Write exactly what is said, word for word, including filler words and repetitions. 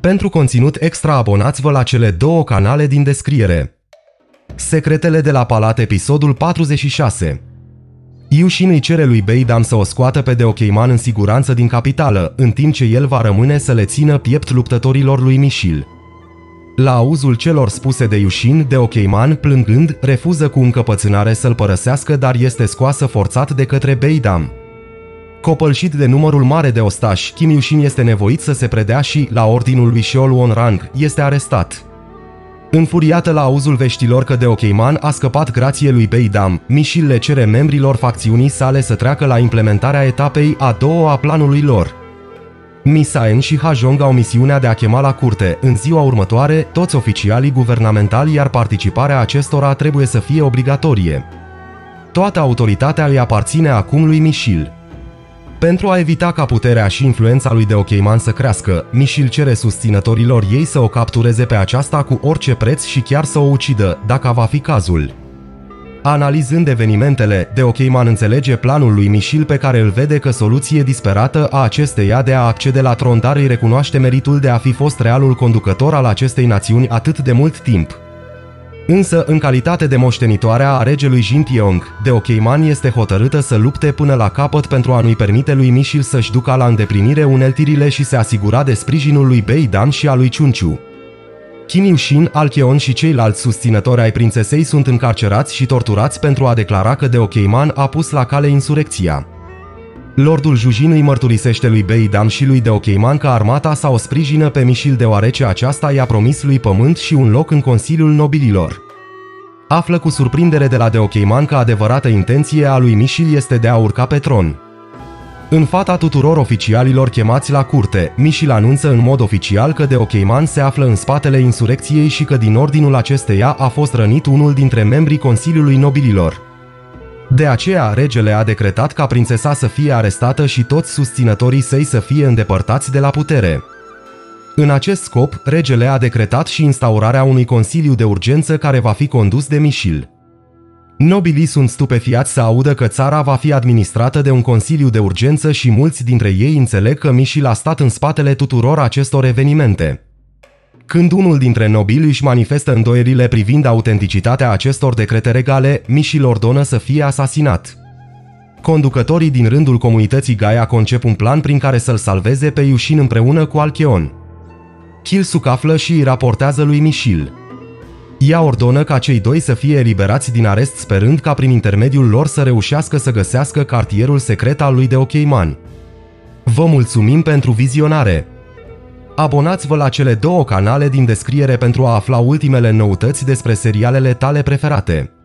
Pentru conținut extra abonați-vă la cele două canale din descriere. Secretele de la Palat, episodul patruzeci și șase. Yu-shin îi cere lui Bidam să o scoată pe Deokeyman în siguranță din capitală, în timp ce el va rămâne să le țină piept luptătorilor lui Mishil. La auzul celor spuse de Yu-shin, Deokeyman, plângând, refuză cu încăpățânare să-l părăsească, dar este scoasă forțat de către Bidam. Copălșit de numărul mare de ostași, Kim Yu-shin este nevoit să se predea și, la ordinul lui Seol Wonrang, este arestat. Înfuriată la auzul veștilor că Deokeyman a scăpat grație lui Bidam, Mishil le cere membrilor facțiunii sale să treacă la implementarea etapei a doua a planului lor. Misaeng și Hajong au misiunea de a chema la curte în ziua următoare toți oficialii guvernamentali, iar participarea acestora trebuie să fie obligatorie. Toată autoritatea îi aparține acum lui Mishil. Pentru a evita ca puterea și influența lui Deokeyman să crească, Mishil cere susținătorilor ei să o captureze pe aceasta cu orice preț și chiar să o ucidă, dacă va fi cazul. Analizând evenimentele, Deokeyman înțelege planul lui Mishil, pe care îl vede ca soluție disperată a acesteia de a accede la tron, dar îi recunoaște meritul de a fi fost realul conducător al acestei națiuni atât de mult timp. Însă, în calitate de moștenitoare a regelui Jin Tiong, Deokeyman este hotărâtă să lupte până la capăt pentru a nu-i permite lui Mishil să-și ducă la îndeplinire uneltirile și se asigura de sprijinul lui Bidam și a lui Chunchu. Kim Yu-shin, Alcheon și ceilalți susținători ai prințesei sunt încarcerați și torturați pentru a declara că Deokeyman a pus la cale insurecția. Lordul Jujin îi mărturisește lui Bidam și lui Deokeyman că armata sa o sprijină pe Mishil, deoarece aceasta i-a promis lui pământ și un loc în Consiliul Nobililor. Află cu surprindere de la Deokeyman că adevărata intenție a lui Mishil este de a urca pe tron. În fața tuturor oficialilor chemați la curte, Mishil anunță în mod oficial că Deokeyman se află în spatele insurecției și că din ordinul acesteia a fost rănit unul dintre membrii Consiliului Nobililor. De aceea, regele a decretat ca prințesa să fie arestată și toți susținătorii săi să fie îndepărtați de la putere. În acest scop, regele a decretat și instaurarea unui consiliu de urgență care va fi condus de Mishil. Nobilii sunt stupefiați să audă că țara va fi administrată de un consiliu de urgență și mulți dintre ei înțeleg că Mishil a stat în spatele tuturor acestor evenimente. Când unul dintre nobili își manifestă îndoierile privind autenticitatea acestor decrete regale, Mishil ordonă să fie asasinat. Conducătorii din rândul comunității Gaia concep un plan prin care să-l salveze pe Yu-shin împreună cu Alcheon. Chilsuk află și îi raportează lui Mishil. Ea ordonă ca cei doi să fie eliberați din arest, sperând ca prin intermediul lor să reușească să găsească cartierul secret al lui Deokeyman. Vă mulțumim pentru vizionare! Abonați-vă la cele două canale din descriere pentru a afla ultimele noutăți despre serialele tale preferate.